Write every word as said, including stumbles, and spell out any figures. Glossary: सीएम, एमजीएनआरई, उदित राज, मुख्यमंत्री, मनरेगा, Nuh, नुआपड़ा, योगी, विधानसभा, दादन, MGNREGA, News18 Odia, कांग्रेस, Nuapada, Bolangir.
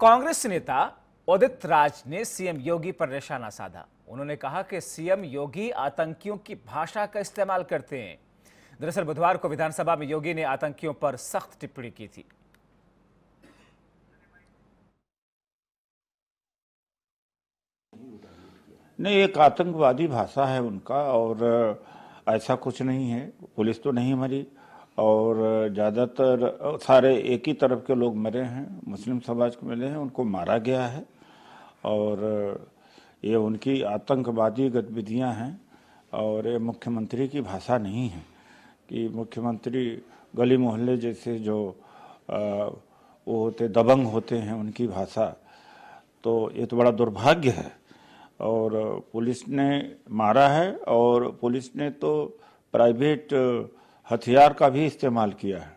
कांग्रेस नेता उदित राज ने सीएम योगी पर निशाना साधा। उन्होंने कहा कि सीएम योगी आतंकियों की भाषा का इस्तेमाल करते हैं। दरअसल बुधवार को विधानसभा में योगी ने आतंकियों पर सख्त टिप्पणी की थी। नहीं, एक आतंकवादी भाषा है उनका और ऐसा कुछ नहीं है। पुलिस तो नहीं मरी और ज़्यादातर सारे एक ही तरफ के लोग मरे हैं, मुस्लिम समाज के मिले हैं, उनको मारा गया है और ये उनकी आतंकवादी गतिविधियां हैं और ये मुख्यमंत्री की भाषा नहीं है कि मुख्यमंत्री गली मोहल्ले जैसे जो आ, वो होते दबंग होते हैं उनकी भाषा। तो ये तो बड़ा दुर्भाग्य है और पुलिस ने मारा है और पुलिस ने तो प्राइवेट हथियार का भी इस्तेमाल किया है।